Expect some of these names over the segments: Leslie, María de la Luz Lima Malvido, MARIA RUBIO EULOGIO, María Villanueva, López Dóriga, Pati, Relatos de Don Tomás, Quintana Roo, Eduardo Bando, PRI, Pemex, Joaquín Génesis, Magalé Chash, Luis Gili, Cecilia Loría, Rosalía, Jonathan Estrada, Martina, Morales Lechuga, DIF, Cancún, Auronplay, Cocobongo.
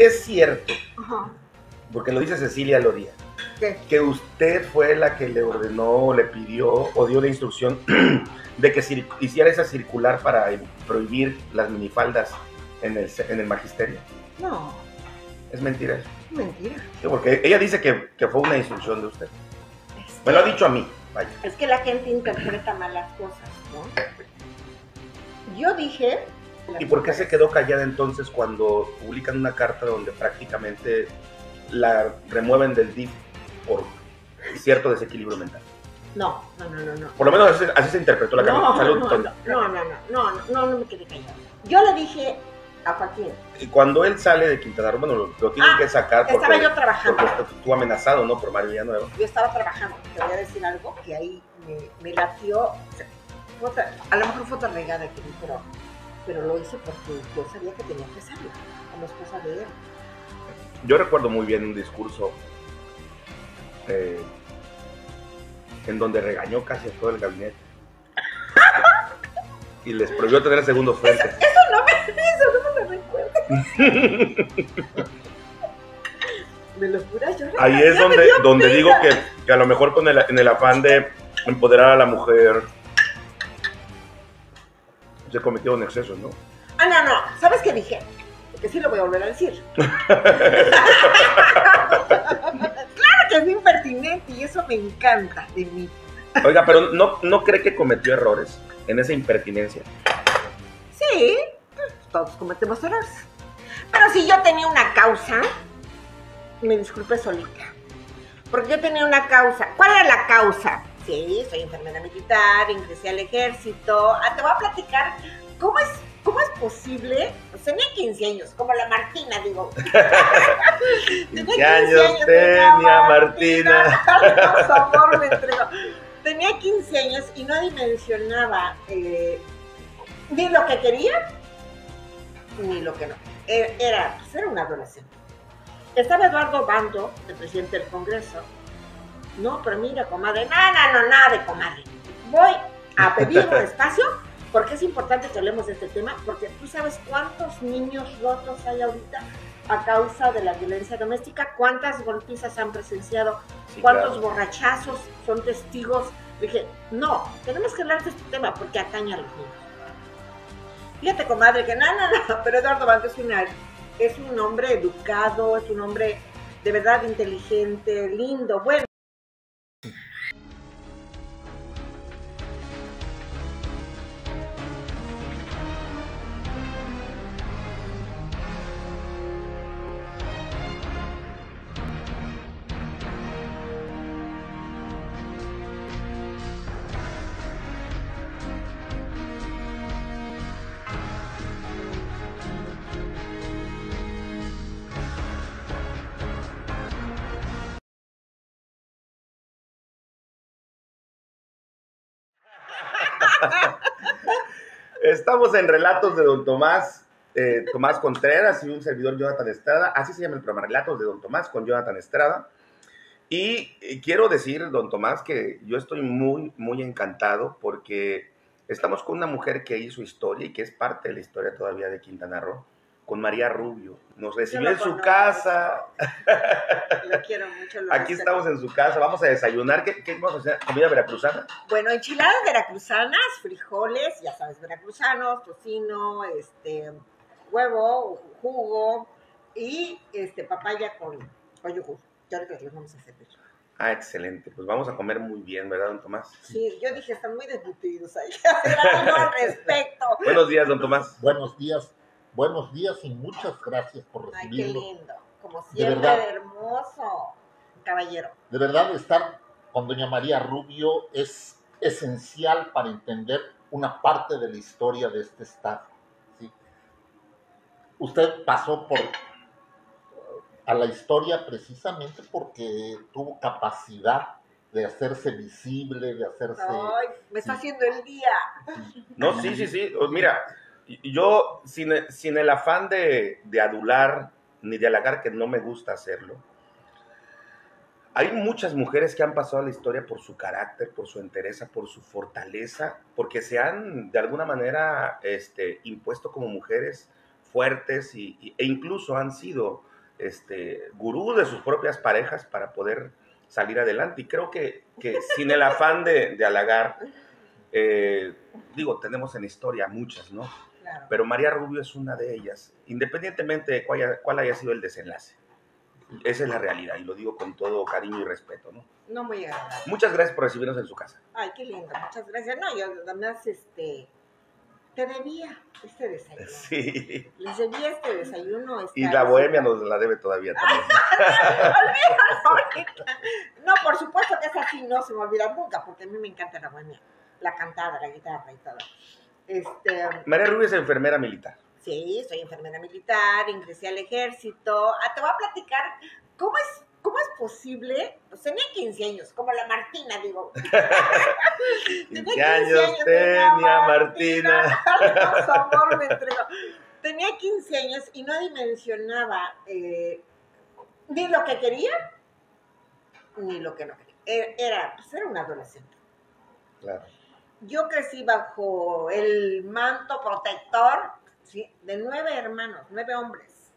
es cierto, ajá, porque lo dice Cecilia Loría, ¿qué? Que usted fue la que le ordenó, o le pidió, o dio la instrucción de que hiciera esa circular para prohibir las minifaldas en el magisterio. No. Es mentira eso. Mentira. Sí, porque ella dice que fue una instrucción de usted. Es que, me lo ha dicho a mí. Vaya. Es que la gente interpreta mal las cosas, ¿no? Yo dije... ¿Y por qué se quedó callada entonces cuando publican una carta donde prácticamente la remueven del DIF por cierto desequilibrio mental? No. Por lo menos así se interpretó la carta. No me quedé callada. Yo le dije a Joaquín. Y cuando él sale de Quintana Roo, bueno, lo tienen que sacar porque... Estaba yo trabajando. Porque tú amenazado, ¿no? Por María Villanueva. Yo estaba trabajando. Te voy a decir algo que ahí me latió. A lo mejor fue otra regada que me dijeron. Pero lo hice porque yo sabía que tenía que salir como esposa de él. Yo recuerdo muy bien un discurso en donde regañó casi a todo el gabinete y les prohibió tener segundos frentes. Eso no me recuerdo. Me lo juro, yo regañé. Ahí es donde digo que a lo mejor en el afán de empoderar a la mujer se cometió un exceso, ¿no? No. ¿Sabes qué dije? Que sí lo voy a volver a decir. Claro que es impertinente y eso me encanta de mí. Oiga, pero ¿no cree que cometió errores en esa impertinencia? Sí, todos cometemos errores. Pero si yo tenía una causa, me disculpe solita. Porque yo tenía una causa. ¿Cuál era la causa? Sí, soy enfermera militar, ingresé al ejército. Te voy a platicar cómo es posible. Pues tenía 15 años, como la Martina, digo. 15 años tenía Martina. Por favor, me entrego. Tenía 15 años y no dimensionaba ni lo que quería ni lo que no. Era un adolescente. Estaba Eduardo Bando, el presidente del Congreso. No, pero mira, comadre, nada de comadre. Voy a pedir un espacio porque es importante que hablemos de este tema, porque tú sabes cuántos niños rotos hay ahorita a causa de la violencia doméstica, cuántas golpizas han presenciado, sí, cuántos borrachazos son testigos. Dije, no, tenemos que hablar de este tema porque atañe a los niños. Fíjate, comadre, que nada, pero Eduardo Bando es un hombre educado, es un hombre de verdad inteligente, lindo, bueno. Estamos en Relatos de Don Tomás, Tomás Contreras y un servidor, Jonathan Estrada. Así se llama el programa, Relatos de Don Tomás con Jonathan Estrada. Y quiero decir, Don Tomás, que yo estoy muy, muy encantado porque estamos con una mujer que hizo historia y que es parte de la historia todavía de Quintana Roo, con María Rubio. Nos recibió en su casa. Lo quiero mucho. Aquí estamos en su casa. Vamos a desayunar. ¿Qué vamos a hacer? ¿Comida veracruzana? Bueno, enchiladas veracruzanas, frijoles, ya sabes, veracruzanos, tocino, huevo, jugo y papaya con yogur. Ya ahorita los vamos a hacer. Excelente. Pues vamos a comer muy bien, ¿verdad, don Tomás? Sí, yo dije, están muy desnutridos. Hay que hacer algo al respecto. Buenos días, don Tomás. Buenos días. Buenos días y muchas gracias por recibirnos. Ay, qué lindo. Como siempre, de verdad, hermoso caballero. De verdad, estar con doña María Rubio es esencial para entender una parte de la historia de este estado, ¿sí? Usted pasó a la historia precisamente porque tuvo capacidad de hacerse visible, de hacerse... Ay, me está haciendo el día. No, sí. Mira... Yo, sin el afán de adular ni de halagar, que no me gusta hacerlo, hay muchas mujeres que han pasado a la historia por su carácter, por su entereza, por su fortaleza, porque se han, de alguna manera, impuesto como mujeres fuertes e incluso han sido gurú de sus propias parejas para poder salir adelante. Y creo que sin el afán de halagar, digo, tenemos en historia muchas, ¿no? Claro. Pero María Rubio es una de ellas, independientemente de cuál haya sido el desenlace. Esa es la realidad, y lo digo con todo cariño y respeto, ¿no? No, muy agradable. Muchas gracias por recibirnos en su casa. Ay, qué lindo, muchas gracias. No, yo además, te debía este desayuno. Sí. Les debía este desayuno. Y la bohemia nos la debe todavía también. No, por supuesto que es así, no se me olvida nunca, porque a mí me encanta la bohemia, la cantada, la guitarra y todo. María Rubio es enfermera militar. Sí, soy enfermera militar, ingresé al ejército. Te voy a platicar cómo es posible. Pues tenía 15 años, como la Martina, digo. 15 años tenía y no dimensionaba ni lo que quería, ni lo que no quería. Era una adolescente. Claro. Yo crecí bajo el manto protector, ¿sí?, de 9 hermanos, 9 hombres.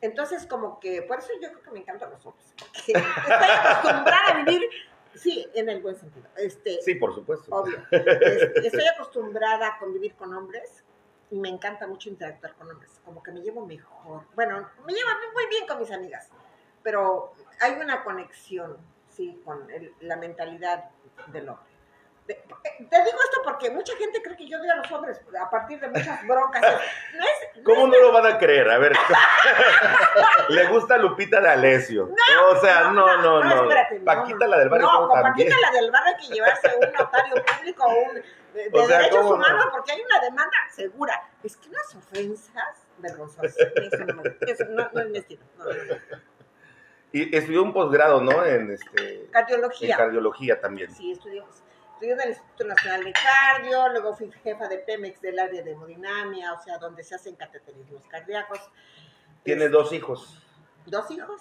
Entonces, como que, por eso yo creo que me encantan los hombres. Estoy acostumbrada a vivir, sí, en el buen sentido. Sí, por supuesto. Obvio. Estoy acostumbrada a convivir con hombres y me encanta mucho interactuar con hombres. Como que me llevo mejor. Bueno, me llevo muy bien con mis amigas, pero hay una conexión, sí, con la mentalidad del hombre. Te digo esto porque mucha gente cree que yo odio a los hombres a partir de muchas broncas. ¿Cómo no lo van a creer? A ver, le gusta Lupita de Alessio. No, o sea, no. Espérate, Paquita, la del barrio, no, con también. Paquita, la del barrio, hay que llevarse un notario público o un de derechos humanos, no, porque hay una demanda segura. Es que unas ofensas vergonzosas. Eso no es mi estilo. No. Y estudió un posgrado, ¿no? Cardiología. En cardiología también. Sí, estudié en el Instituto Nacional de Cardio, luego fui jefa de Pemex del área de hemodinamia, o sea, donde se hacen cateterismos cardíacos. Tiene 2 hijos. 2 hijos,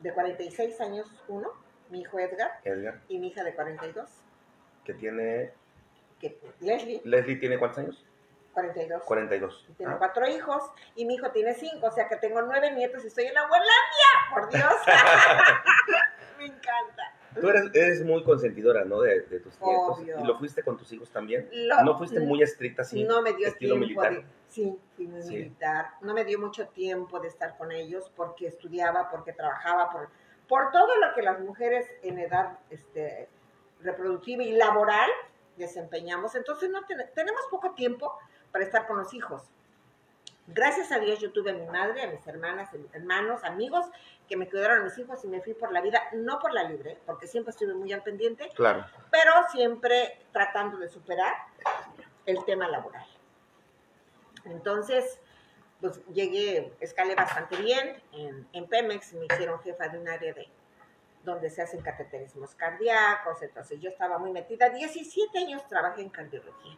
de 46 años uno, mi hijo Edgar, y mi hija de 42. ¿Qué tiene? Leslie. ¿Leslie tiene cuántos años? 42. 42. Tengo 4 hijos y mi hijo tiene 5, o sea que tengo 9 nietos y estoy en la abuelandia, por Dios. Me encanta. Tú eres muy consentidora, ¿no? De tus nietos. Obvio. ¿Y lo fuiste con tus hijos también? ¿No fuiste muy estricta así? No me dio estilo tiempo militar. Sí, fui muy militar. No me dio mucho tiempo de estar con ellos porque estudiaba, porque trabajaba, por todo lo que las mujeres en edad reproductiva y laboral desempeñamos. Entonces tenemos poco tiempo para estar con los hijos. Gracias a Dios yo tuve a mi madre, a mis hermanas, a mis hermanos, amigos que me cuidaron a mis hijos y me fui por la vida, no por la libre, porque siempre estuve muy al pendiente, claro, pero siempre tratando de superar el tema laboral. Entonces, pues escalé bastante bien en Pemex, me hicieron jefa de un área donde se hacen cateterismos cardíacos, entonces yo estaba muy metida, 17 años trabajé en cardiología.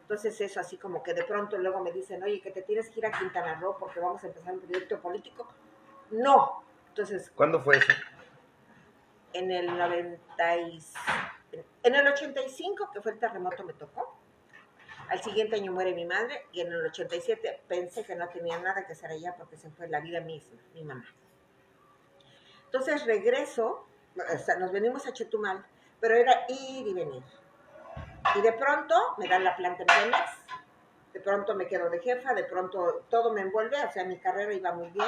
Entonces eso así como que de pronto luego me dicen, oye, que te tienes que ir a Quintana Roo porque vamos a empezar un proyecto político. No. Entonces, ¿cuándo fue eso? En el 85, que fue el terremoto, me tocó. Al siguiente año muere mi madre y en el 87 pensé que no tenía nada que hacer allá porque se fue la vida misma, mi mamá. Entonces regreso, o sea, nos venimos a Chetumal, pero era ir y venir. Y de pronto me dan la planta en Pemex, de pronto me quedo de jefa, de pronto todo me envuelve, o sea, mi carrera iba muy bien,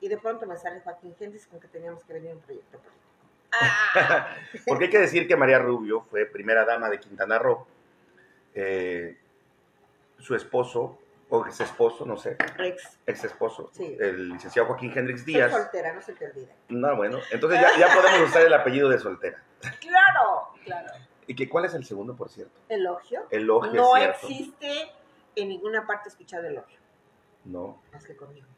y de pronto me sale Joaquín Génesis con que teníamos que venir a un proyecto político. ¡Ah! Porque hay que decir que María Rubio fue primera dama de Quintana Roo, su esposo, o ex esposo, no sé. Ex esposo. Sí. El licenciado Joaquín Hendricks Díaz. Soy soltera, no se te olvide. No, bueno, entonces ya podemos usar el apellido de soltera. Claro, claro. ¿Y cuál es el segundo, por cierto? Elogio. Elogio, no es cierto. No existe en ninguna parte escuchado elogio. No. Más que conmigo.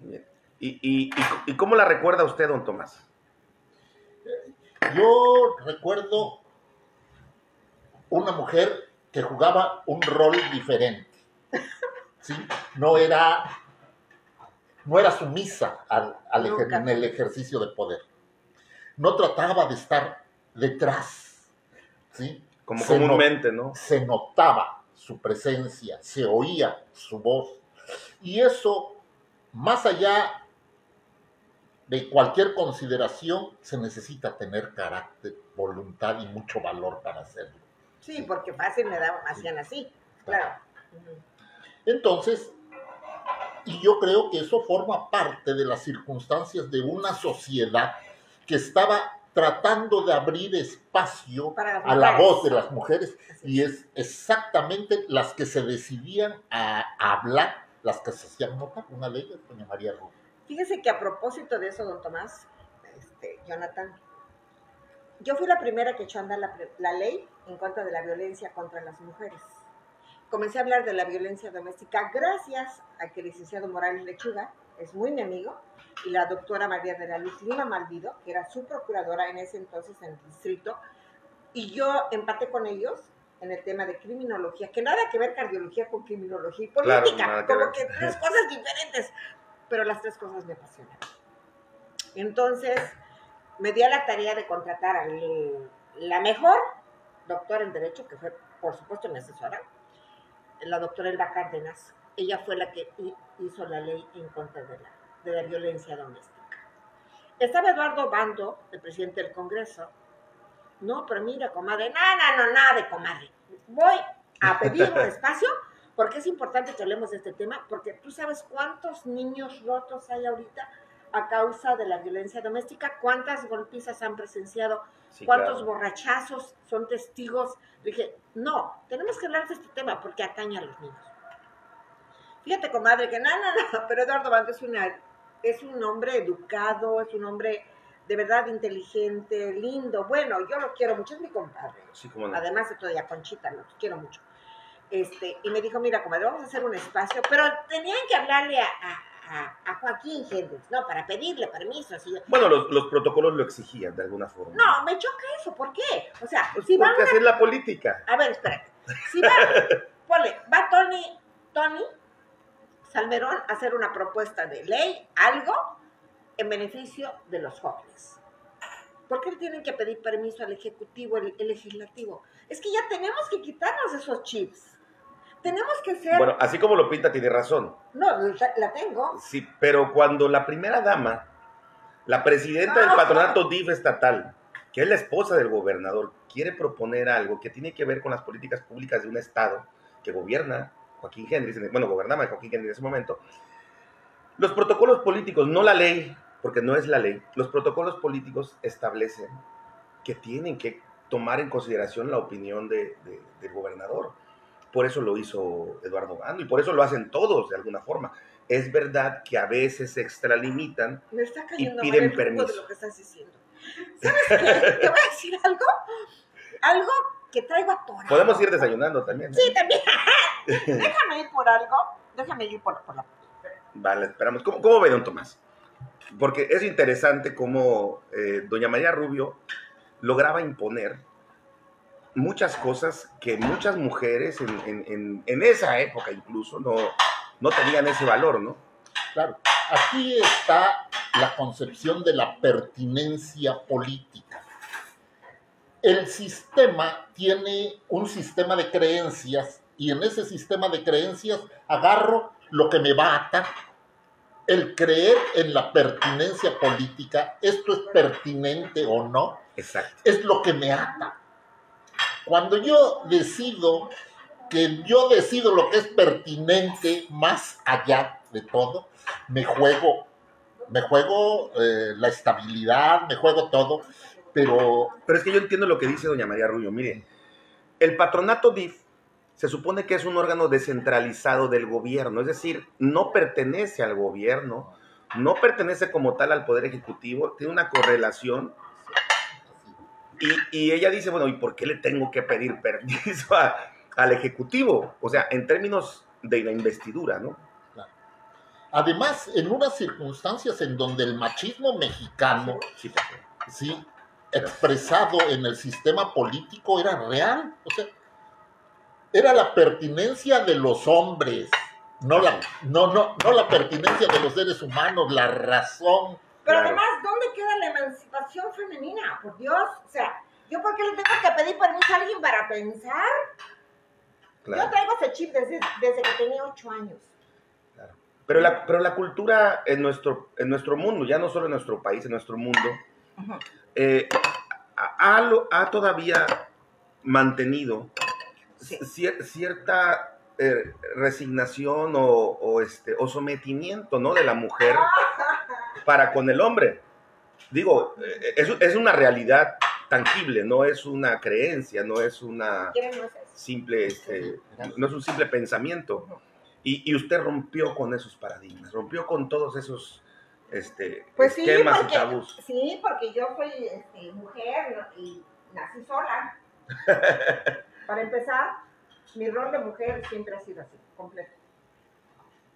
Bien. ¿Y cómo la recuerda usted, don Tomás? Yo recuerdo una mujer que jugaba un rol diferente. ¿Sí? No era sumisa en el ejercicio de poder. No trataba de estar detrás. ¿Sí? Como comúnmente, ¿no? Se notaba su presencia, se oía su voz. Y eso más allá de cualquier consideración, se necesita tener carácter, voluntad y mucho valor para hacerlo. Sí, porque fácil me hacían así, claro. Entonces, y yo creo que eso forma parte de las circunstancias de una sociedad que estaba tratando de abrir espacio a la voz de las mujeres, y es exactamente las que se decidían a hablar, las que se hacían notar, una de ellas, doña María Rubio. Fíjese que a propósito de eso, don Tomás, Jonathan, yo fui la primera que echó a andar la ley en contra de la violencia contra las mujeres. Comencé a hablar de la violencia doméstica gracias a que el licenciado Morales Lechuga es muy mi amigo, y la doctora María de la Luz Lima Malvido, que era su procuradora en ese entonces en el distrito, y yo empaté con ellos en el tema de criminología, que nada que ver cardiología con criminología y política, claro, como que tres cosas diferentes, pero las tres cosas me apasionan. Entonces, me di a la tarea de contratar a la mejor doctora en Derecho, que fue, por supuesto, mi asesora, la doctora Elba Cárdenas. Ella fue la que hizo la ley en contra de la violencia doméstica. Estaba Eduardo Bando, el presidente del Congreso. No, pero mira, comadre, nada de comadre. Voy a pedir un espacio porque es importante que hablemos de este tema, porque tú sabes cuántos niños rotos hay ahorita a causa de la violencia doméstica, cuántas golpizas han presenciado, sí, cuántos borrachazos son testigos. Dije, no, tenemos que hablar de este tema porque atañe a los niños. Fíjate, comadre, que nada, pero Eduardo Bando es un hombre educado, es un hombre de verdad inteligente, lindo, bueno, yo lo quiero mucho, es mi compadre. Sí, como no. Además, todavía Conchita, lo quiero mucho. Y me dijo, mira, comadre, vamos a hacer un espacio, pero tenían que hablarle a Joaquín Gendry, ¿no? Para pedirle permiso. Así. Bueno, los protocolos lo exigían de alguna forma. No, me choca eso, ¿por qué? O sea, pues si van a hacer la política. A ver, espérate. Si va, ponle, va Tony Salmerón a hacer una propuesta de ley, algo, en beneficio de los jóvenes. ¿Por qué tienen que pedir permiso al Ejecutivo, el Legislativo? Es que ya tenemos que quitarnos esos chips. Tenemos que ser... Bueno, así como lo pinta, tiene razón. No, la tengo. Sí, pero cuando la primera dama, la presidenta del patronato DIF estatal, que es la esposa del gobernador, quiere proponer algo que tiene que ver con las políticas públicas de un estado que gobierna Joaquín Hendricks, bueno, gobernaba Joaquín Gendry en ese momento. Los protocolos políticos, no la ley, porque no es la ley, los protocolos políticos establecen que tienen que tomar en consideración la opinión del gobernador. Por eso lo hizo Eduardo Bando y por eso lo hacen todos de alguna forma. Es verdad que a veces se extralimitan y piden permiso. De lo que estás diciendo. ¿Sabes qué? ¿Te voy a decir algo? Algo que traigo atorado. Podemos ir desayunando también. Sí, también. Déjame ir por algo. Déjame ir por la... Vale, esperamos. ¿Cómo ve, don Tomás? Porque es interesante cómo doña María Rubio lograba imponer muchas cosas que muchas mujeres en esa época incluso no tenían ese valor, ¿no? Claro. Aquí está la concepción de la pertinencia política. El sistema tiene un sistema de creencias y en ese sistema de creencias agarro lo que me va a atar. El creer en la pertinencia política, esto es pertinente o no, exacto, es lo que me ata. Cuando yo decido que yo decido lo que es pertinente más allá de todo, me juego la estabilidad, me juego todo, pero es que yo entiendo lo que dice doña María Rubio. Mire, el patronato DIF se supone que es un órgano descentralizado del gobierno, es decir, no pertenece al gobierno, no pertenece como tal al Poder Ejecutivo, tiene una correlación. Y ella dice, bueno, ¿y por qué le tengo que pedir permiso al Ejecutivo? O sea, en términos de la investidura, ¿no? Claro. Además, en unas circunstancias en donde el machismo mexicano, sí, expresado en el sistema político, era real, o sea, era la pertinencia de los hombres, no la pertinencia de los seres humanos, la razón. Pero además, ¿dónde queda la emancipación femenina? Por Dios, o sea, ¿yo por qué le tengo que pedir permiso a alguien para pensar? Claro. Yo traigo ese chip desde que tenía 8 años. Claro. Pero la cultura en nuestro mundo, ya no solo en nuestro país, en nuestro mundo, uh-huh, ha todavía mantenido, sí, cierta resignación o sometimiento, ¿no?, de la mujer para con el hombre. Digo, es una realidad tangible, no es una creencia, no es una simple, no es un simple pensamiento. Y usted rompió con esos paradigmas, rompió con todos esos pues esquemas, sí, porque, y tabús. Sí, porque yo soy mujer y nací sola. Para empezar, mi rol de mujer siempre ha sido así, completo.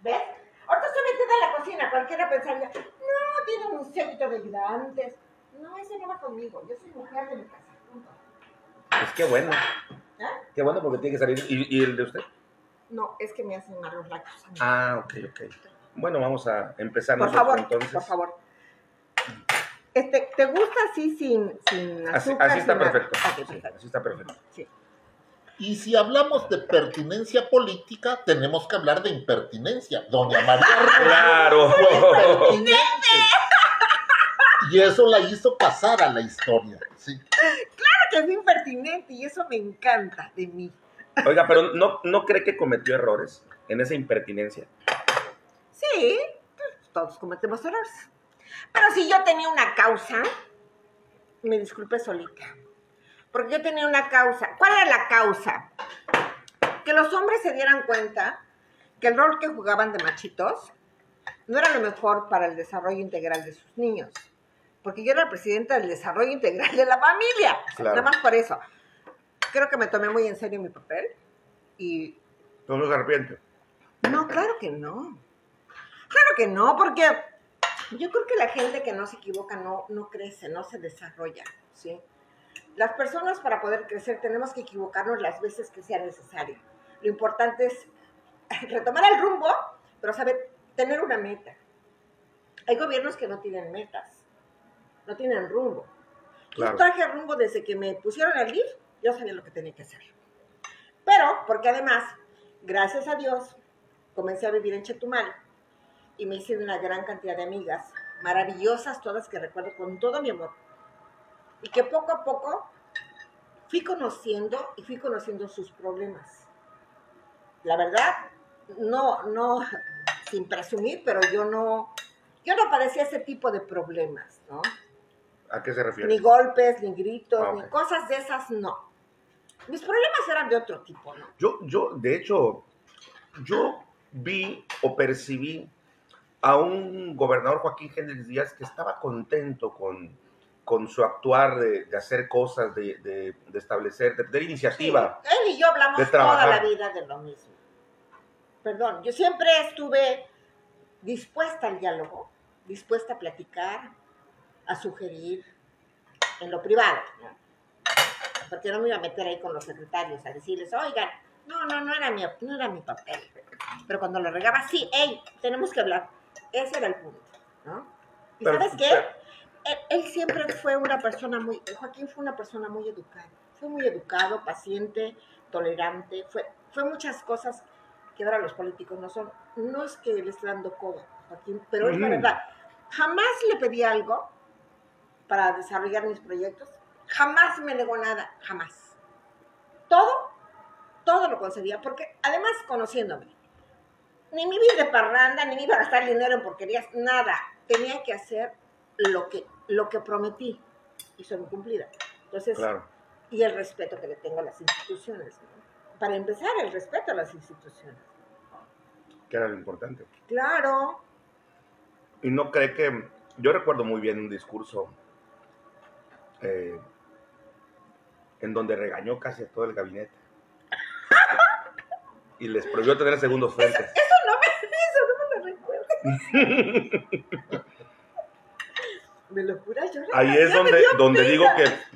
¿Ves? Ahorita estoy metida en la cocina, cualquiera pensaría, no, tiene un séquito de ayudantes. No, ese no va conmigo, yo soy mujer de mi casa, punto. Pues qué bueno. ¿Eh? Qué bueno, porque tiene que salir. ¿Y el de usted? No, es que me hacen mal los lácteos. Ah, ok. Bueno, vamos a empezar por nosotros, favor, entonces. Por favor. ¿Te gusta así sin azúcar? Así está perfecto. Así está perfecto. Sí. Y si hablamos de pertinencia política, tenemos que hablar de impertinencia. Doña María. ¡Claro! Y eso la hizo pasar a la historia, sí. Claro que es impertinente y eso me encanta de mí. Oiga, pero ¿no cree que cometió errores en esa impertinencia? Sí, todos cometemos errores. Pero si yo tenía una causa, me disculpe solita, porque yo tenía una causa. ¿Cuál era la causa? Que los hombres se dieran cuenta que el rol que jugaban de machitos no era lo mejor para el desarrollo integral de sus niños, porque yo era presidenta del desarrollo integral de la familia, claro. Nada más por eso. Creo que me tomé muy en serio mi papel y... ¿No se arrepiente? No, claro que no. Claro que no, porque yo creo que la gente que no se equivoca no crece, no se desarrolla, ¿sí? Las personas, para poder crecer, tenemos que equivocarnos las veces que sea necesario. Lo importante es retomar el rumbo, pero saber tener una meta. Hay gobiernos que no tienen metas, no tienen rumbo. Claro. Yo traje rumbo desde que me pusieron al DIF. Yo sabía lo que tenía que hacer. Pero, porque además, gracias a Dios, comencé a vivir en Chetumal y me hice una gran cantidad de amigas, maravillosas todas, que recuerdo con todo mi amor. Y que poco a poco fui conociendo sus problemas. La verdad, no, sin presumir, pero yo no padecía ese tipo de problemas, ¿no? ¿A qué se refiere? Ni golpes, ni gritos, okay, ni cosas de esas, no. Mis problemas eran de otro tipo, ¿no? De hecho, yo vi o percibí a un gobernador, Joaquín Génesis Díaz, que estaba contento con su actuar de hacer cosas, de establecer, de tener iniciativa. Sí, él y yo hablamos toda la vida de lo mismo. Perdón, yo siempre estuve dispuesta al diálogo, dispuesta a platicar, a sugerir en lo privado, ¿no? Porque no me iba a meter ahí con los secretarios a decirles, oigan, no era mi papel. Pero cuando lo regaba, sí, hey, tenemos que hablar. Ese era el punto, ¿no? ¿Y pero, sabes qué? Él siempre fue una persona muy, Joaquín fue una persona muy educada. Fue muy educado, paciente, tolerante. Fue muchas cosas que ahora los políticos no son. No es que le esté dando coba, Joaquín, pero es la verdad. Jamás le pedí algo para desarrollar mis proyectos, jamás me negó nada, jamás. Todo lo concedía, porque además conociéndome, ni me iba de parranda, ni me iba a gastar dinero en porquerías, nada. Tenía que hacer lo que prometí, y soy muy cumplida. Entonces, claro. Y el respeto que le tengo a las instituciones, ¿no? Para empezar, el respeto a las instituciones. Que era lo importante. Claro. Y no cree que... Yo recuerdo muy bien un discurso... en donde regañó casi a todo el gabinete y les prohibió tener segundos frentes. Eso no me lo recuerdo. Me lo jura, yo ahí es donde digo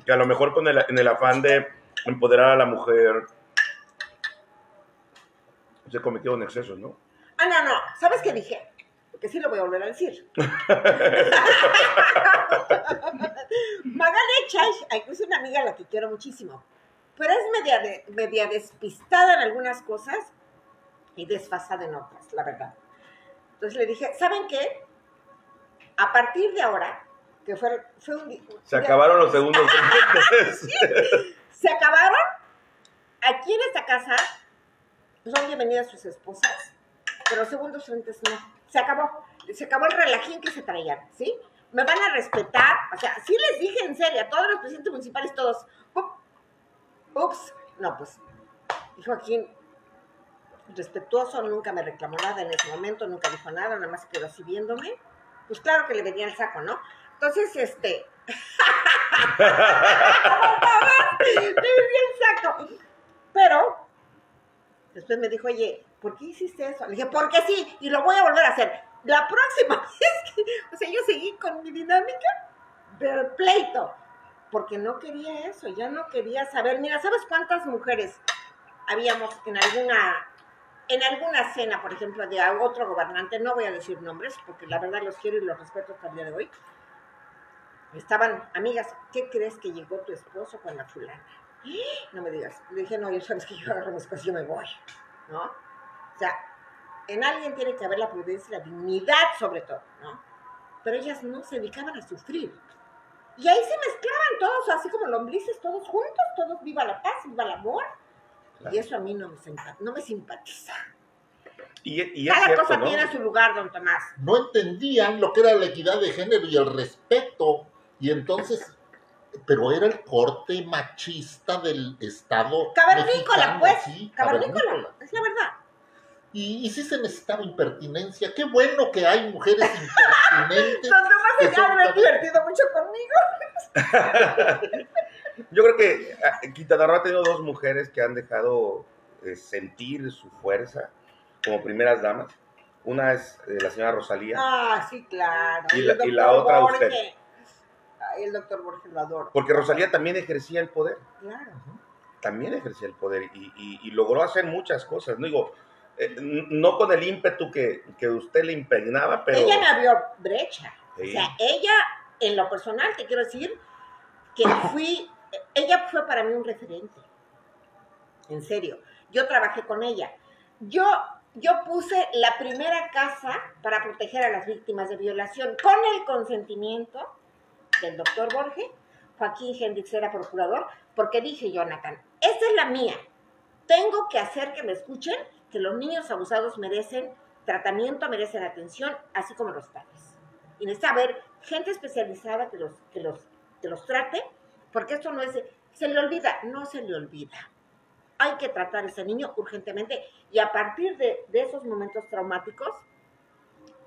que a lo mejor en el afán de empoderar a la mujer se cometió un exceso, ¿no? Ah, no, ¿sabes qué dije? Que sí lo voy a volver a decir. Magalé Chash, incluso una amiga a la que quiero muchísimo, pero es media despistada en algunas cosas y desfasada en otras, la verdad. Entonces le dije, ¿saben qué? A partir de ahora, que fue un... Se acabaron los segundos. ¿Sí? Se acabaron. Aquí en esta casa son bienvenidas sus esposas, pero segundos frentes no. Se acabó. Se acabó el relajín que se traían, ¿sí? Me van a respetar. O sea, sí les dije en serio, a todos los presidentes municipales, todos. Ups. No, pues. Y Joaquín, respetuoso, nunca me reclamó nada en ese momento, nunca dijo nada, nada más quedó así viéndome. Pues claro que le venía el saco, ¿no? Entonces, le venía el saco. Pero después me dijo, oye, ¿por qué hiciste eso? Le dije, porque sí, y lo voy a volver a hacer. La próxima vez que... O sea, yo seguí con mi dinámica del pleito, porque no quería eso, ya no quería saber. Mira, ¿sabes cuántas mujeres habíamos en alguna cena, por ejemplo, de otro gobernante? No voy a decir nombres, porque la verdad los quiero y los respeto hasta el día de hoy. Estaban, amigas, ¿qué crees que llegó tu esposo con la fulana? No me digas. Le dije, no, yo sabes que yo agarro mis cosas y yo me voy, ¿no? O sea, en alguien tiene que haber la prudencia y la dignidad sobre todo, ¿no? Pero ellas no se dedicaban a sufrir. Y ahí se mezclaban todos, así como lombrices, todos juntos, todos viva la paz, viva el amor. Claro. Y eso a mí no me simpatiza. Y cada cierto, cosa, ¿no?, tiene su lugar, don Tomás. No entendían lo que era la equidad de género y el respeto. Y entonces, pero era el corte machista del Estado cavernícola, mexicano, pues. Sí, cavernícola, es la verdad. Y sí se necesitaba impertinencia. Qué bueno que hay mujeres impertinentes. Don Tomás se ha divertido mucho conmigo. Yo creo que Quintana Roo ha tenido dos mujeres que han dejado sentir su fuerza como primeras damas. Una es la señora Rosalía. Ah, sí, claro. Y la otra Borges. Usted. Ay, el doctor Borges Lador. Porque Rosalía también ejercía el poder. Claro. También ejercía el poder y logró hacer muchas cosas. No digo... no con el ímpetu que usted le impregnaba, pero... Ella me abrió brecha. Sí. O sea, ella, en lo personal, te quiero decir que ella fue para mí un referente. En serio. Yo trabajé con ella. Yo puse la primera casa para proteger a las víctimas de violación con el consentimiento del doctor Borges. Joaquín Hendricks era procurador, porque dije, Jonathan, esta es la mía. Tengo que hacer que me escuchen, que los niños abusados merecen tratamiento, merecen atención, así como los padres. Y necesita haber gente especializada que los trate, porque esto no es... Se le olvida, no se le olvida. Hay que tratar a ese niño urgentemente y a partir de esos momentos traumáticos,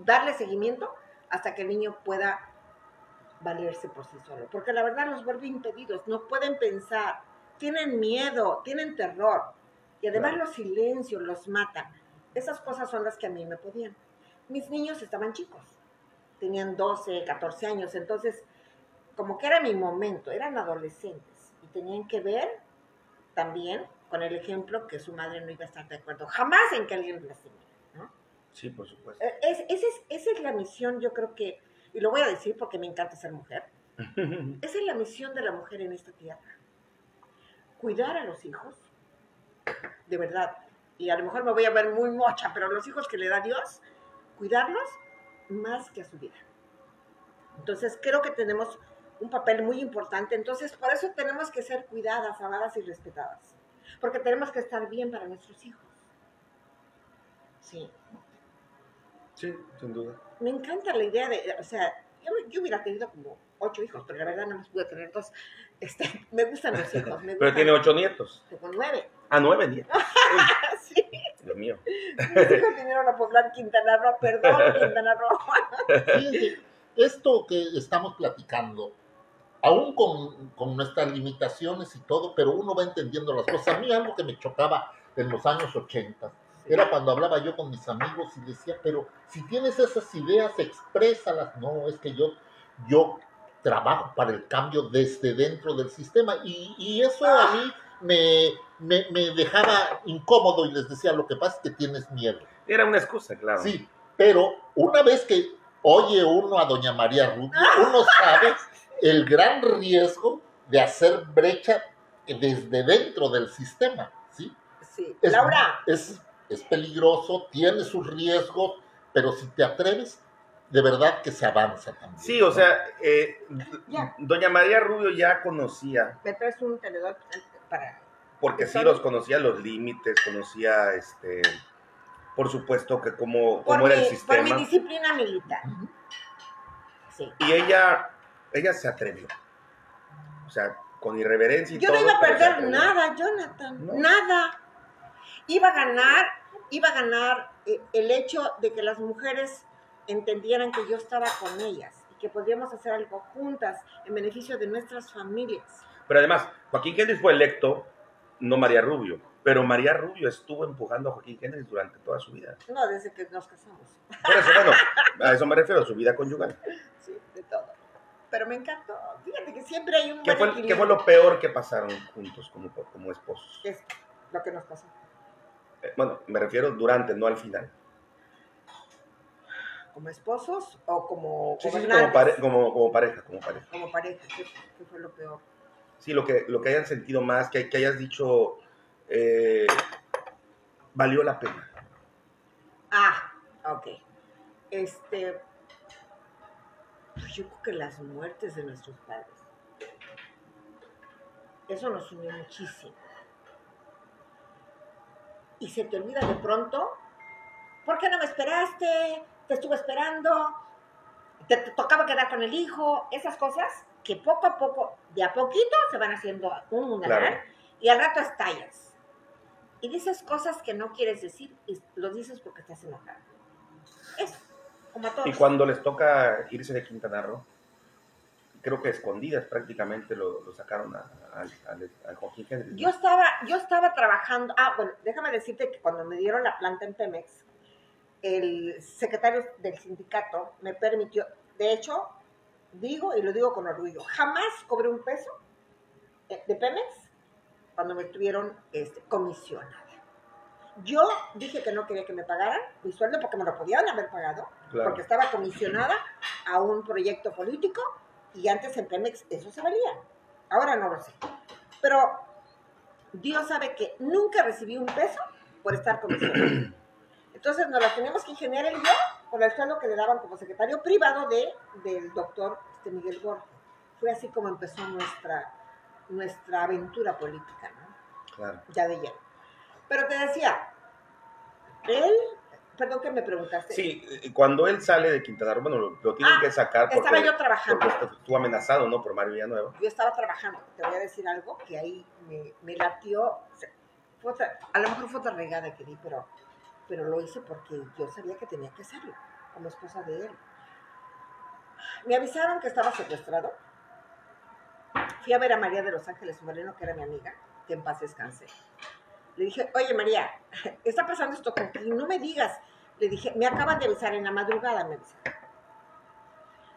darle seguimiento hasta que el niño pueda valerse por sí solo. Porque la verdad los vuelve impedidos, no pueden pensar, tienen miedo, tienen terror. Y además claro, los silencios los matan. Esas cosas son las que a mí me podían. Mis niños estaban chicos. Tenían 12, 14 años. Entonces, como que era mi momento. Eran adolescentes. Y tenían que ver también con el ejemplo que su madre no iba a estar de acuerdo. Jamás en que alguien las tenía, ¿no? Sí, por supuesto. Esa es la misión, yo creo que... Y lo voy a decir porque me encanta ser mujer. Esa es la misión de la mujer en esta tierra. Cuidar a los hijos. De verdad, y a lo mejor me voy a ver muy mocha, pero los hijos que le da Dios, cuidarlos más que a su vida. Entonces creo que tenemos un papel muy importante, entonces por eso tenemos que ser cuidadas, amadas y respetadas, porque tenemos que estar bien para nuestros hijos. Sí. Sí, sin duda. Me encanta la idea de, o sea, yo hubiera tenido como 8 hijos, pero la verdad no más pude tener 2. Me gustan los hijos. Pero tiene 8 nietos. Tengo 9. Ah, 9 nietos. Sí. Lo mío. Mis hijos vinieron a poblar Quintana Roo, perdón, Quintana Roo. Fíjense, esto que estamos platicando, aún con nuestras limitaciones y todo, pero uno va entendiendo las cosas. A mí algo que me chocaba en los años 80 era cuando hablaba yo con mis amigos y decía, pero si tienes esas ideas, exprésalas. No, es que yo trabajo para el cambio desde dentro del sistema y eso a mí me dejaba incómodo y les decía, lo que pasa es que tienes miedo. Era una excusa, claro. Sí, pero una vez que oye uno a doña María Rubio, uno sabe el gran riesgo de hacer brecha desde dentro del sistema, ¿sí? Sí, Laura. Es peligroso, tiene sus riesgos, pero si te atreves, de verdad que se avanza también. Sí, o sea, doña María Rubio ya conocía. ¿Me traes un tenedor para...? Porque sí los conocía, los límites, conocía, por supuesto, que cómo era el sistema. Por mi disciplina militar. Sí. Y ella se atrevió. O sea, con irreverencia y todo. Yo no iba a perder nada, Jonathan, nada. Iba a ganar el hecho de que las mujeres entendieran que yo estaba con ellas y que podríamos hacer algo juntas en beneficio de nuestras familias. Pero además, Joaquín Génesis fue electo, no María Rubio, pero María Rubio estuvo empujando a Joaquín Génesis durante toda su vida. No, desde que nos casamos. Por eso, bueno, a eso me refiero, su vida conyugal. Sí, de todo. Pero me encantó. Fíjate que siempre hay un buen equilibrio. ¿Qué fue lo peor que pasaron juntos como esposos? Es lo que nos pasó. Bueno, me refiero durante, no al final. ¿Como esposos o como gobernantes? Sí, como pareja. Como pareja, ¿qué fue lo peor? Sí, lo que hayan sentido más, que hayas dicho, valió la pena. Ah, ok. Yo creo que las muertes de nuestros padres. Eso nos unió muchísimo. Y se te olvida de pronto, ¿por qué no me esperaste? Te estuve esperando, te tocaba quedar con el hijo, esas cosas que poco a poco, de a poquito, se van haciendo un mural, claro. Y al rato estallas. Y dices cosas que no quieres decir y lo dices porque estás enojado. Eso, como a todos. Y cuando les toca irse de Quintana Roo, creo que escondidas prácticamente lo sacaron a Joaquín Gendry. Yo estaba trabajando, bueno, déjame decirte que cuando me dieron la planta en Pemex, el secretario del sindicato me permitió, de hecho, digo y lo digo con orgullo, jamás cobré un peso de Pemex cuando me estuvieron comisionada. Yo dije que no quería que me pagaran mi sueldo porque me lo podían haber pagado, claro. Porque estaba comisionada a un proyecto político y antes en Pemex eso se valía. Ahora no lo sé. Pero Dios sabe que nunca recibí un peso por estar comisionada. Entonces nos las teníamos que ingeniar él y yo con el sueldo que le daban como secretario privado del doctor Miguel Gordo. Fue así como empezó nuestra aventura política, ¿no? Claro. Ya de lleno. Pero te decía, perdón que me preguntaste. Sí, cuando él sale de Quintana Roo, bueno, lo tienen que sacar porque... Estaba yo trabajando. Porque estuvo amenazado, ¿no? Por María Villanueva. Yo estaba trabajando. Te voy a decir algo que ahí me latió. A lo mejor fue otra regada que di, pero lo hice porque yo sabía que tenía que hacerlo, como esposa de él. Me avisaron que estaba secuestrado. Fui a ver a María de los Ángeles Moreno, que era mi amiga, que en paz descanse. Le dije, oye María, está pasando esto contigo, no me digas. Le dije, me acaban de avisar en la madrugada, me avisaron.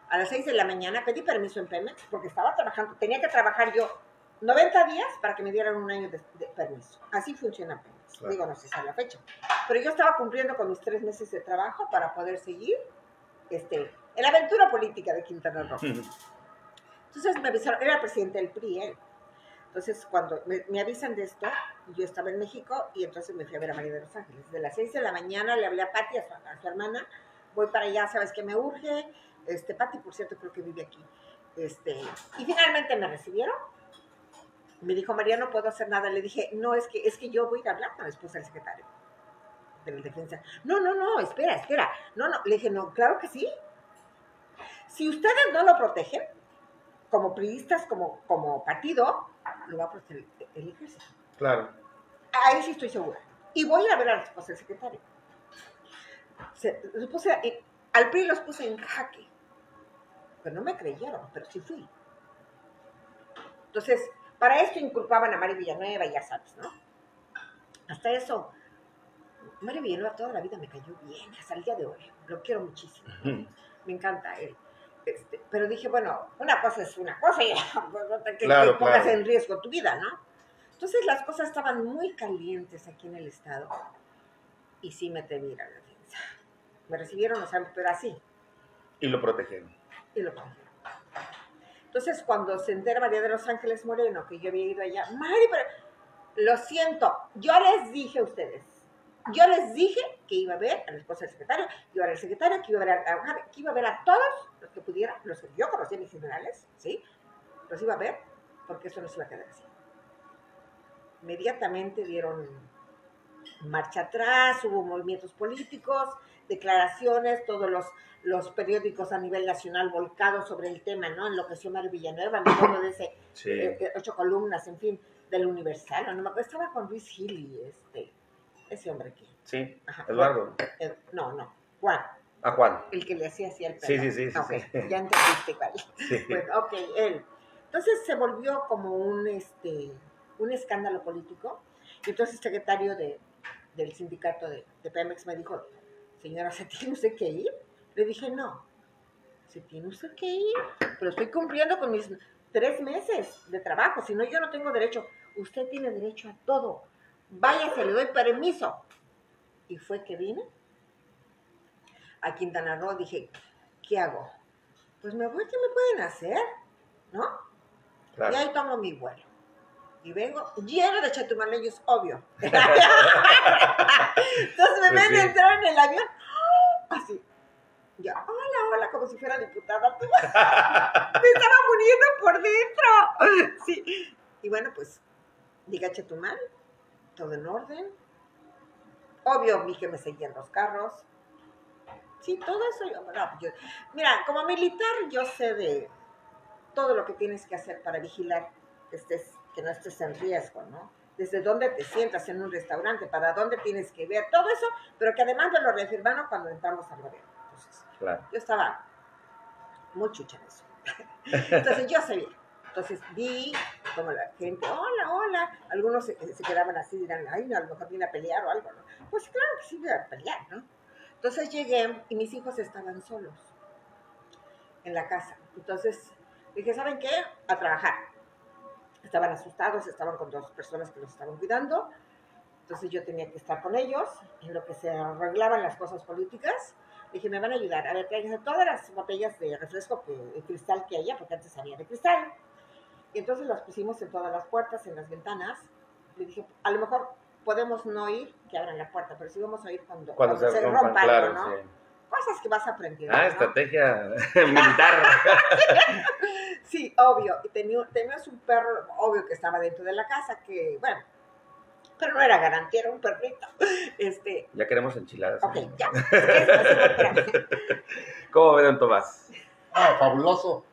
A las 6 de la mañana pedí permiso en Pemex, porque estaba trabajando, tenía que trabajar yo 90 días para que me dieran un año de permiso. Así funciona Pemex. Claro. Digo, no sé si es la fecha. Pero yo estaba cumpliendo con mis 3 meses de trabajo para poder seguir en la aventura política de Quintana Roo. Entonces me avisaron, era presidente del PRI, él. Entonces cuando me avisan de esto, yo estaba en México y entonces me fui a ver a María de los Ángeles. De las 6 de la mañana le hablé a Pati, a su hermana, voy para allá, sabes que me urge. Pati, por cierto, creo que vive aquí. Y finalmente me recibieron. Me dijo, María, no puedo hacer nada. Le dije, no, es que yo voy a ir a hablar con la esposa del secretario de la defensa. No, espera. No. Le dije, no, claro que sí. Si ustedes no lo protegen, como priistas, como partido, lo va a proteger el ejército. Claro. Ahí sí estoy segura. Y voy a ir a ver a la esposa del secretario. Al PRI los puse en jaque. Pero no me creyeron, pero sí fui. Entonces... Para esto inculpaban a María Villanueva, ya sabes, ¿no? Hasta eso, María Villanueva toda la vida me cayó bien, hasta el día de hoy. Lo quiero muchísimo. Me encanta él. Pero dije, bueno, una cosa es una cosa y que pongas en riesgo tu vida, ¿no? Entonces las cosas estaban muy calientes aquí en el estado. Y sí me temí la defensa. Me recibieron, pero así. Y lo protegieron. Entonces, cuando se entera María de los Ángeles Moreno, que yo había ido allá, Mari, pero lo siento, yo les dije a ustedes, que iba a ver a la esposa del secretario, que iba a ver al secretario, que iba a ver a Javi, que iba a ver a todos los que pudiera, los que yo conocía, mis generales, ¿sí? Los iba a ver, porque eso no se iba a quedar así. Inmediatamente dieron marcha atrás, hubo movimientos políticos, declaraciones, todos los periódicos a nivel nacional volcados sobre el tema, ¿no? Enloqueció María Villanueva, me acuerdo de ese, sí. 8 columnas, en fin, del Universal, no me acuerdo, estaba con Luis Gili, ese hombre aquí. Sí, ajá. Eduardo. Juan. ¿A Juan? El que le hacía así al perro. Sí. Okay. Sí. Ya entendiste cuál. Sí. Bueno, ok, él. Entonces se volvió como un escándalo político. Y entonces el secretario del sindicato de Pemex me dijo, señora, ¿se tiene usted que ir? Le dije, no, se tiene usted que ir, pero estoy cumpliendo con mis 3 meses de trabajo, si no yo no tengo derecho. Usted tiene derecho a todo, váyase, le doy permiso. Y fue que vine a Quintana Roo, dije, ¿qué hago? Pues me voy, ¿qué me pueden hacer? ¿No? Claro. Y ahí tomo mi vuelo. Y vengo lleno de chetumaleños, obvio. Entonces me ven entrar en el avión, así. Yo, hola, como si fuera diputada. Me estaba muriendo por dentro. Sí. Y bueno, pues, diga Chetumal, todo en orden. Obvio, vi que me seguían los carros. Sí, todo eso. Yo, mira, como militar, yo sé de todo lo que tienes que hacer para vigilar que no estés en riesgo, ¿no? Desde dónde te sientas en un restaurante, para dónde tienes que ver, todo eso, pero que además me lo reafirmaron cuando entramos al gobierno. Entonces, claro. Yo estaba muy chucha en eso. Entonces, yo sabía. Entonces, vi como la gente, hola. Algunos se quedaban así, dirán, ay, no, a lo mejor viene a pelear o algo, ¿no? Pues claro que sí viene a pelear, ¿no? Entonces, llegué y mis hijos estaban solos en la casa. Entonces, dije, ¿saben qué? A trabajar. Estaban asustados, estaban con 2 personas que los estaban cuidando. Entonces, yo tenía que estar con ellos en lo que se arreglaban las cosas políticas. Dije, me van a ayudar. A ver, traigan todas las botellas de refresco de cristal que haya, porque antes había de cristal. Y entonces las pusimos en todas las puertas, en las ventanas. Le dije, a lo mejor podemos no ir que abran la puerta, pero sí vamos a ir cuando se rompa, claro, ¿no? Sí. Cosas que vas aprendiendo. Ah, estrategia militar. Sí, obvio. Y tenías un perro, obvio, que estaba dentro de la casa, que, bueno, pero no era garantía, era un perrito. Ya queremos enchiladas. Ok, ¿no? Ya. ¿Cómo ve, don Tomás? Ah, fabuloso.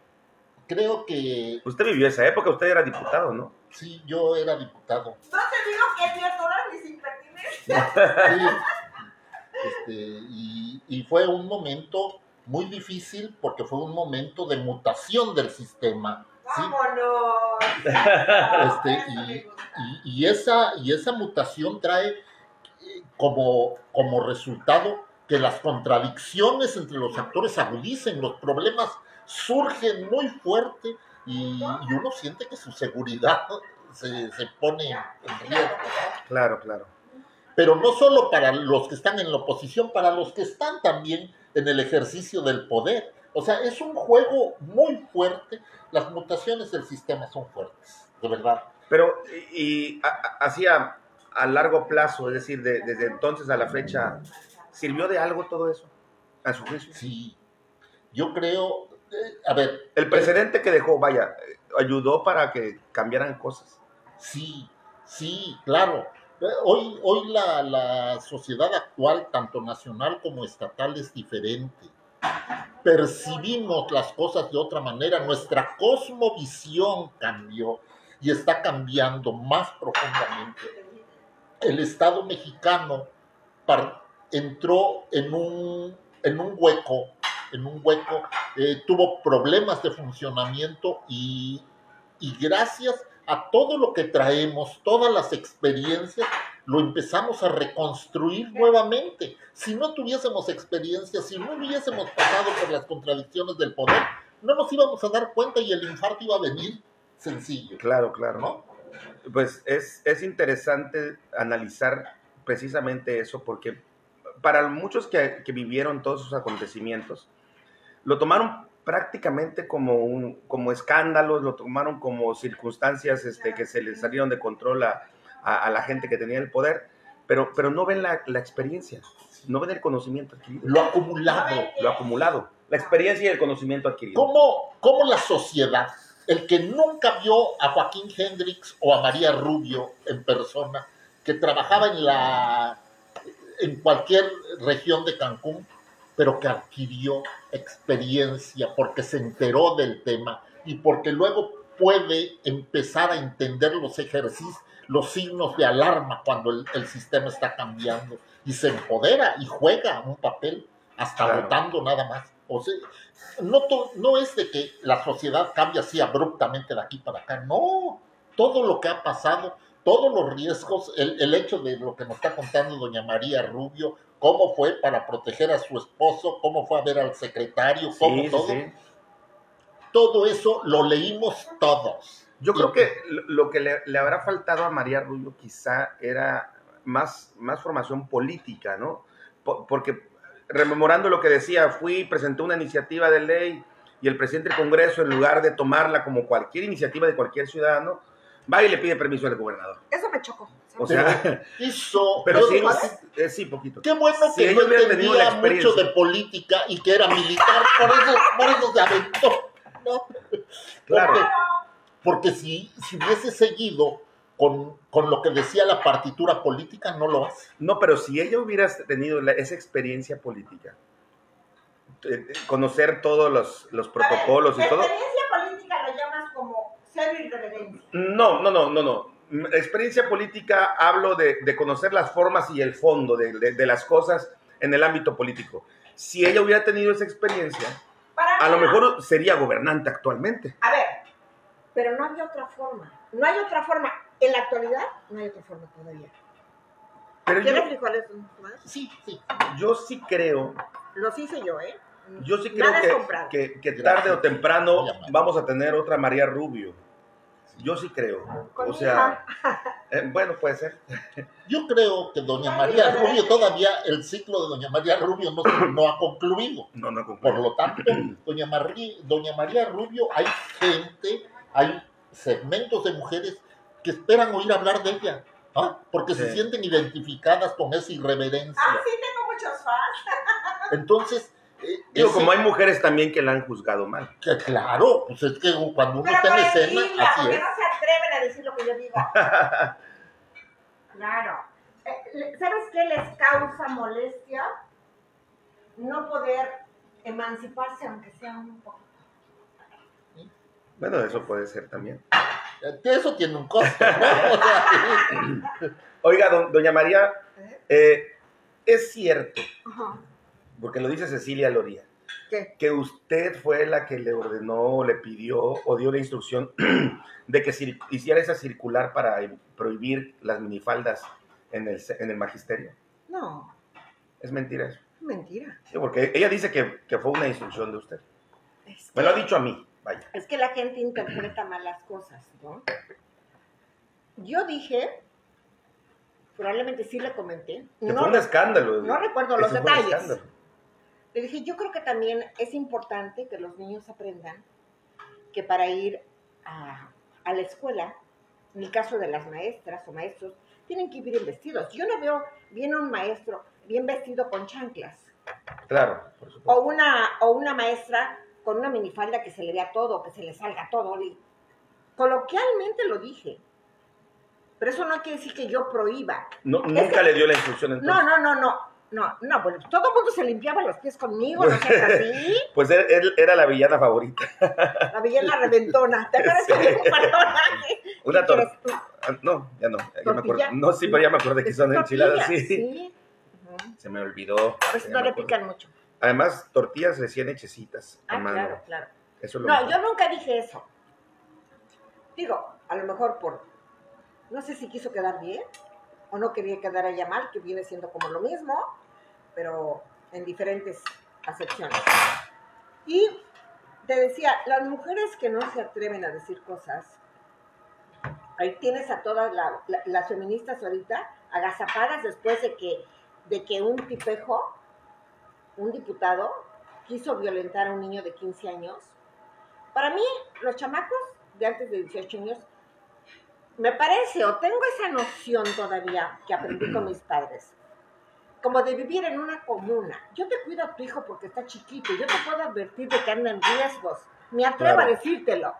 Creo que... Usted vivió esa época, usted era diputado, ¿no? Sí, yo era diputado. No te digo que perdonas mis impertinencias. Y fue un momento muy difícil porque fue un momento de mutación del sistema. ¿Sí? ¡Vámonos! Esa mutación trae como resultado que las contradicciones entre los actores agudicen, los problemas surgen muy fuerte y uno siente que su seguridad se pone en riesgo. Claro. Pero no solo para los que están en la oposición, para los que están también en el ejercicio del poder. O sea, es un juego muy fuerte. Las mutaciones del sistema son fuertes, de verdad. Pero, y hacia a largo plazo, es decir, desde entonces a la fecha, ¿sirvió de algo todo eso? ¿A su juicio? Sí. Yo creo, a ver... El precedente que dejó, vaya, ayudó para que cambiaran cosas. Sí, claro. Hoy la sociedad actual, tanto nacional como estatal, es diferente. Percibimos las cosas de otra manera. Nuestra cosmovisión cambió y está cambiando más profundamente. El Estado mexicano entró en un hueco, tuvo problemas de funcionamiento y gracias a todo lo que traemos, todas las experiencias, lo empezamos a reconstruir nuevamente. Si no tuviésemos experiencias, si no hubiésemos pasado por las contradicciones del poder, no nos íbamos a dar cuenta y el infarto iba a venir sencillo. Claro. ¿No? Pues es interesante analizar precisamente eso, porque para muchos que vivieron todos esos acontecimientos, lo tomaron prácticamente como escándalos, lo tomaron como circunstancias que se les salieron de control a la gente que tenía el poder, pero no ven la experiencia. no ven el conocimiento adquirido. Lo acumulado. Lo acumulado. La experiencia y el conocimiento adquirido. ¿Cómo la sociedad, el que nunca vio a Joaquín Hendricks o a María Rubio en persona, que trabajaba en cualquier región de Cancún, pero que adquirió experiencia porque se enteró del tema y porque luego puede empezar a entender los ejercicios, los signos de alarma cuando el sistema está cambiando, y se empodera y juega un papel hasta votando nada más? O sea, no es de que la sociedad cambie así abruptamente de aquí para acá, no, todo lo que ha pasado, todos los riesgos, el hecho de lo que nos está contando doña María Rubio, cómo fue para proteger a su esposo, cómo fue a ver al secretario, cómo todo eso lo leímos todos. Yo creo que lo que le habrá faltado a María Rubio quizá era más formación política, ¿no? Porque rememorando lo que decía, presenté una iniciativa de ley y el presidente del Congreso, en lugar de tomarla como cualquier iniciativa de cualquier ciudadano, va y le pide permiso al gobernador. Eso me chocó. O sea, eso... Pero sí, sí, poquito. Qué bueno que yo entendía mucho de política y que era militar, por eso se aventó, ¿no? Claro. Porque si hubiese seguido con lo que decía la partitura política, no lo hace. No, pero si ella hubiera tenido esa experiencia política, conocer todos los protocolos y todo... ¿La experiencia política lo llamas como ser irreverente? No. Experiencia política hablo de conocer las formas y el fondo de las cosas en el ámbito político. Si ella hubiera tenido esa experiencia, a lo mejor sería gobernante actualmente. A ver... Pero no había otra forma. No hay otra forma. En la actualidad no hay otra forma todavía. ¿Quieres frijoles más? Sí. Yo sí creo. Los hice yo, ¿eh? Yo sí creo que tarde o temprano vamos a tener otra María Rubio. Yo sí creo. O sea, bueno, puede ser. Yo creo que doña María Rubio todavía, el ciclo de doña María Rubio no ha concluido. No ha concluido. Por lo tanto, doña María Rubio, hay gente... Hay segmentos de mujeres que esperan oír hablar de ella, ¿no? Porque se sienten identificadas con esa irreverencia. Ah, sí, tengo muchos fans. Entonces... Digo, como hay mujeres también que la han juzgado mal. Que claro, pues es que cuando uno está en escena... Pero porque no se atreven a decir lo que yo digo. Claro. ¿Sabes qué les causa molestia? No poder emanciparse, aunque sea un poco. Bueno, eso puede ser también. Eso tiene un costo, ¿no? Oiga, doña María, es cierto, porque lo dice Cecilia Loría, que usted fue la que le ordenó, le pidió o dio la instrucción de que hiciera esa circular para prohibir las minifaldas en el magisterio. No. Es mentira eso. Mentira. Sí, porque ella dice que fue una instrucción de usted. Me lo ha dicho a mí. Vaya. Es que la gente interpreta mal las cosas, ¿no? Yo dije, probablemente sí le comenté. No, fue un escándalo. No recuerdo los detalles. Le dije, yo creo que también es importante que los niños aprendan que para ir a la escuela, en el caso de las maestras o maestros, tienen que ir bien vestidos. Yo no veo bien un maestro bien vestido con chanclas. Claro, por supuesto. O una maestra... con una minifalda que se le vea todo, que se le salga todo. Coloquialmente lo dije. Pero eso no quiere decir que yo prohíba. No, nunca le dio la instrucción entonces. No, bueno, todo el mundo se limpiaba los pies conmigo, ¿no es así? Pues él era la villana favorita. La villana reventona. ¿Te acuerdas que dijo patona? Una torta. No, ya no. Ya me acuerdo. No, sí, pero ya me acuerdo que son enchiladas. Sí. Se me olvidó. Pues no le pican mucho. Además, tortillas recién hechecitas. Ah, claro. Eso es yo nunca dije eso. Digo, a lo mejor no sé si quiso quedar bien o no quería quedar allá mal, que viene siendo como lo mismo, pero en diferentes acepciones. Y te decía, las mujeres que no se atreven a decir cosas, ahí tienes a todas las feministas ahorita agazapadas después de que un tipejo... un diputado quiso violentar a un niño de 15 años. Para mí, los chamacos de antes de 18 años, me parece, o tengo esa noción todavía que aprendí con mis padres, como de vivir en una comuna. Yo te cuido a tu hijo porque está chiquito, yo te puedo advertir de que andan riesgos, me atrevo a decírtelo.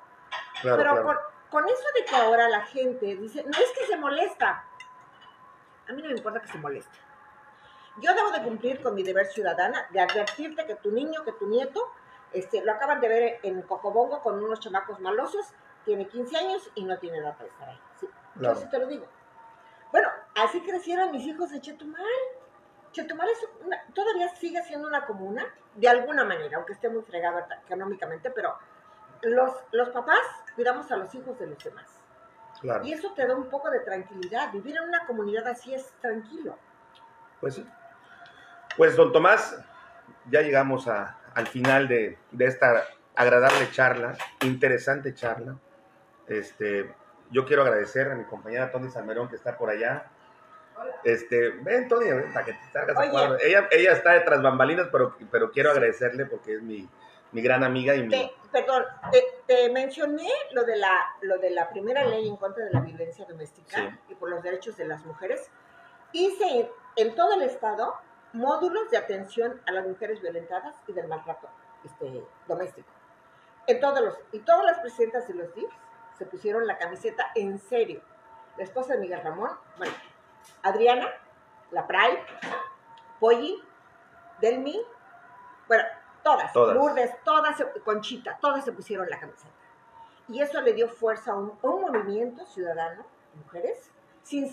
Claro, pero claro. Con eso de que ahora la gente dice, no es que se molesta, a mí no me importa que se moleste. Yo debo de cumplir con mi deber ciudadana de advertirte que tu niño, que tu nieto, lo acaban de ver en Cocobongo con unos chamacos malosos, tiene 15 años y no tiene nada para estar ahí. ¿Sí? Claro. Yo sí te lo digo. Bueno, así crecieron mis hijos de Chetumal. Chetumal es todavía sigue siendo una comuna, de alguna manera, aunque esté muy fregado económicamente, pero los papás cuidamos a los hijos de los demás. Claro. Y eso te da un poco de tranquilidad. Vivir en una comunidad así es tranquilo. Pues sí. Pues, don Tomás, ya llegamos al final de esta agradable charla, interesante charla. Yo quiero agradecer a mi compañera Tony Salmerón, que está por allá. Hola. Ven, Tony, ven, para que te salgas a cuadro. Ella está detrás bambalinas, pero quiero agradecerle porque es mi gran amiga y Perdón, te mencioné lo de la primera ley en contra de la violencia doméstica, sí, y por los derechos de las mujeres. Hice en todo el estado módulos de atención a las mujeres violentadas y del maltrato doméstico. Y todas las presidentas de los DIF se pusieron la camiseta en serio. La esposa de Miguel Ramón, bueno, Adriana, la Pray, Polly, Delmi, bueno, todas, Lourdes, todas, Conchita, todas se pusieron la camiseta. Y eso le dio fuerza a un movimiento ciudadano, mujeres, sin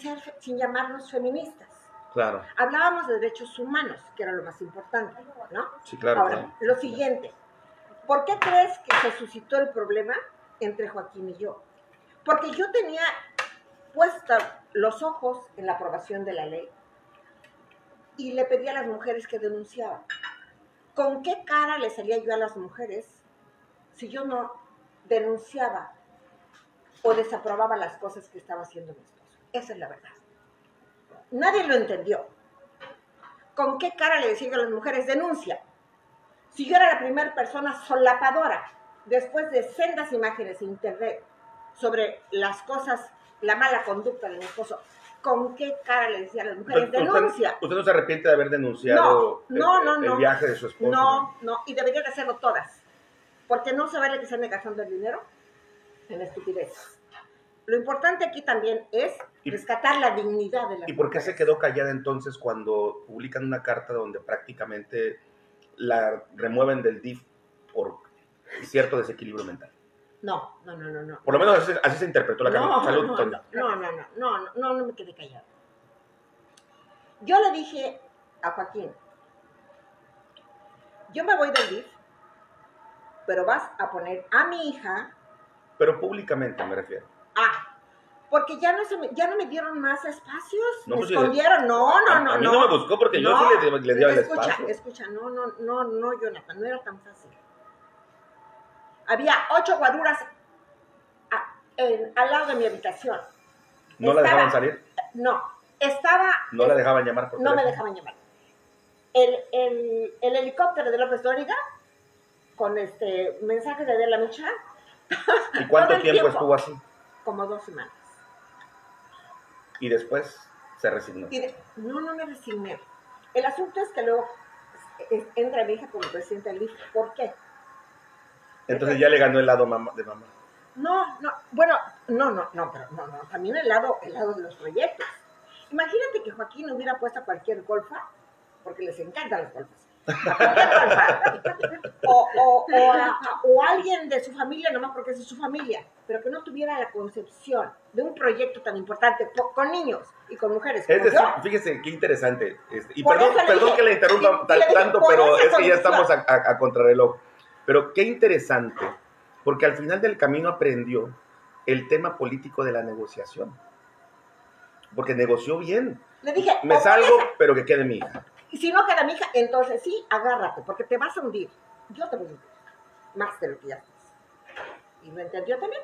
llamarnos feministas. Claro. Hablábamos de derechos humanos, que era lo más importante, ¿no? Sí, claro. Ahora, claro, lo siguiente, ¿por qué crees que se suscitó el problema entre Joaquín y yo? Porque yo tenía puestos los ojos en la aprobación de la ley y le pedí a las mujeres que denunciaban. ¿Con qué cara le salía yo a las mujeres si yo no denunciaba o desaprobaba las cosas que estaba haciendo mi esposo? Esa es la verdad. Nadie lo entendió. ¿Con qué cara le decía yo a las mujeres, denuncia? Si yo era la primera persona solapadora, después de sendas imágenes en internet sobre las cosas, la mala conducta de mi esposo, ¿con qué cara le decía a las mujeres, denuncia? ¿Usted no se arrepiente de haber denunciado el viaje de su esposo? No, y deberían hacerlo todas, porque no se vale que se anden gastando el dinero en estupideces. Lo importante aquí también es rescatar la dignidad de la mujer. ¿Y por qué se quedó callada entonces cuando publican una carta donde prácticamente la remueven del DIF por cierto desequilibrio mental? No. Por lo menos así se interpretó la carta. Salud, Tony. No me quedé callada. Yo le dije a Joaquín, yo me voy del DIF, pero vas a poner a mi hija... Pero públicamente me refiero. Porque ya no me dieron más espacios, me escondieron, a mí no me buscó porque yo sí le di el espacio. Escucha, no, Jonathan, no era tan fácil. Había 8 guaruras al lado de mi habitación. ¿No la dejaban salir? No, ¿No la dejaban llamar? No me dejaban llamar. El helicóptero de López Dóriga, con mensajes de la Micha. ¿Y cuánto tiempo estuvo así? Como 2 semanas. ¿Y después se resignó? No me resigné. El asunto es que luego entra mi hija como presidenta del DIF. ¿Por qué? Entonces ya le ganó el lado de mamá. No, también el lado de los proyectos. Imagínate que Joaquín hubiera puesto a cualquier golfa, porque les encantan los golfas. A cualquier golfa. O alguien de su familia, nomás porque es de su familia, pero que no tuviera la concepción de un proyecto tan importante con niños y con mujeres. Como yo. Fíjese qué interesante. Y perdón que le interrumpa tanto, pero es que ya estamos a contrarreloj. Pero qué interesante, porque al final del camino aprendió el tema político de la negociación. Porque negoció bien. Le dije, me salgo, pero que quede mi hija. Y si no queda mi hija, entonces sí, agárrate, porque te vas a hundir. Yo te voy a hundir, más de lo que ya haces. Y lo entendió también.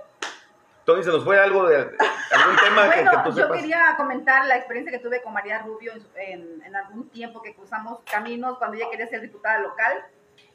Tony, ¿se nos fue algo de algún tema que tú sepas? Yo quería comentar la experiencia que tuve con María Rubio en algún tiempo que cruzamos caminos cuando ella quería ser diputada local.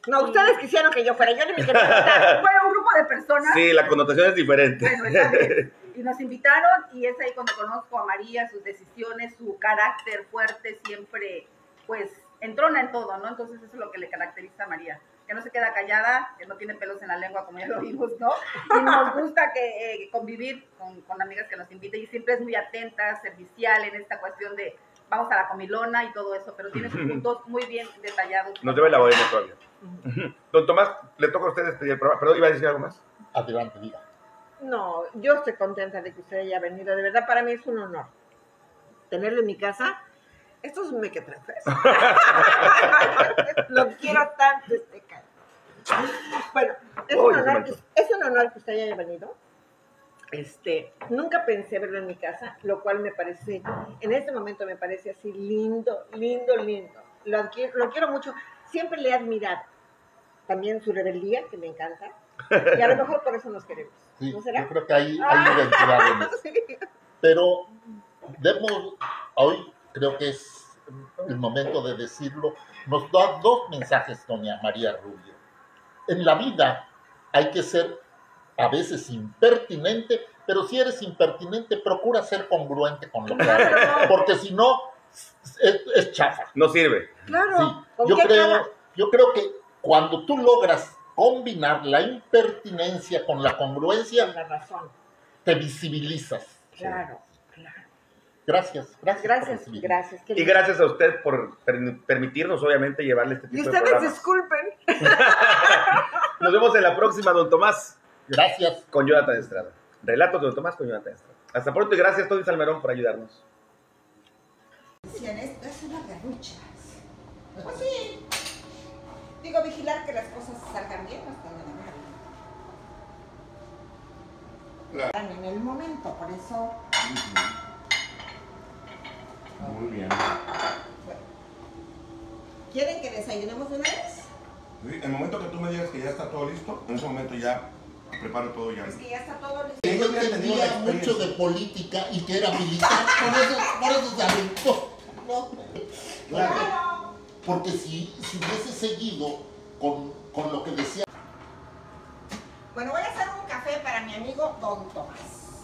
No, ustedes quisieron que yo fuera, yo ni me quería invitar. Bueno, un grupo de personas. Sí, la connotación es diferente. Bueno, está bien. Y nos invitaron, y es ahí cuando conozco a María, sus decisiones, su carácter fuerte, siempre pues entrona en todo, ¿no? Entonces eso es lo que le caracteriza a María, que no se queda callada, que no tiene pelos en la lengua, como ya lo vimos, ¿no? Y nos gusta que convivir con amigas que nos inviten, y siempre es muy atenta, servicial en esta cuestión de vamos a la comilona y todo eso, pero tiene sus puntos muy bien detallados. Nos debe la bodega todavía. Don Tomás, le toca a usted despedir el programa, pero iba a decir algo más. Adelante, diga. No, yo estoy contenta de que usted haya venido, de verdad para mí es un honor tenerlo en mi casa. Estos mequetrefes. Lo quiero tanto, este cara. Bueno, es un honor que usted haya venido. Nunca pensé verlo en mi casa, lo cual me parece, en este momento me parece así lindo, lindo, lindo. Lo quiero mucho. Siempre le he admirado también su rebeldía, que me encanta. Y a lo mejor por eso nos queremos. Sí, ¿no será? Yo creo que ahí sí. Pero demos hoy. Creo que es el momento de decirlo. Nos da dos mensajes, doña María Rubio. En la vida hay que ser a veces impertinente, pero si eres impertinente, procura ser congruente con lo que haces. Porque si no, es chafa. No sirve. Claro. Sí. Yo creo que cuando tú logras combinar la impertinencia con la congruencia, con la razón, te visibilizas. Claro. Gracias, gracias. Y gracias a usted por permitirnos, obviamente, llevarle este tipo de programas. Y ustedes disculpen. Nos vemos en la próxima, don Tomás. Gracias. Con Jonathan Estrada. Relatos de don Tomás con Jonathan Estrada. Hasta pronto y gracias, Tony Salmerón, por ayudarnos. Decían, esto es una garrucha. Pues sí. Digo, vigilar que las cosas salgan bien hasta donde van. En el momento, por eso... Muy bien. Bueno. ¿Quieren que desayunemos de una vez? Sí, en el momento que tú me digas que ya está todo listo, en ese momento ya preparo todo ya. Es que ya está todo listo. Ella entendía mucho de política y que era militar, por eso se aventó. No. Claro. Porque si hubiese seguido con lo que decía. Bueno, voy a hacer un café para mi amigo Don Tomás.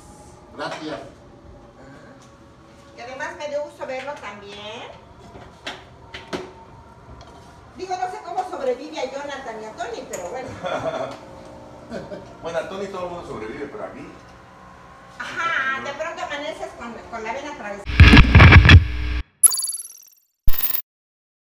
Gracias. Además me dio gusto verlo también. Digo, no sé cómo sobrevive a Jonathan y a Tony, pero bueno. Bueno, a Tony todo el mundo sobrevive, pero a mí. Ajá, de pronto amaneces con la vena atravesada.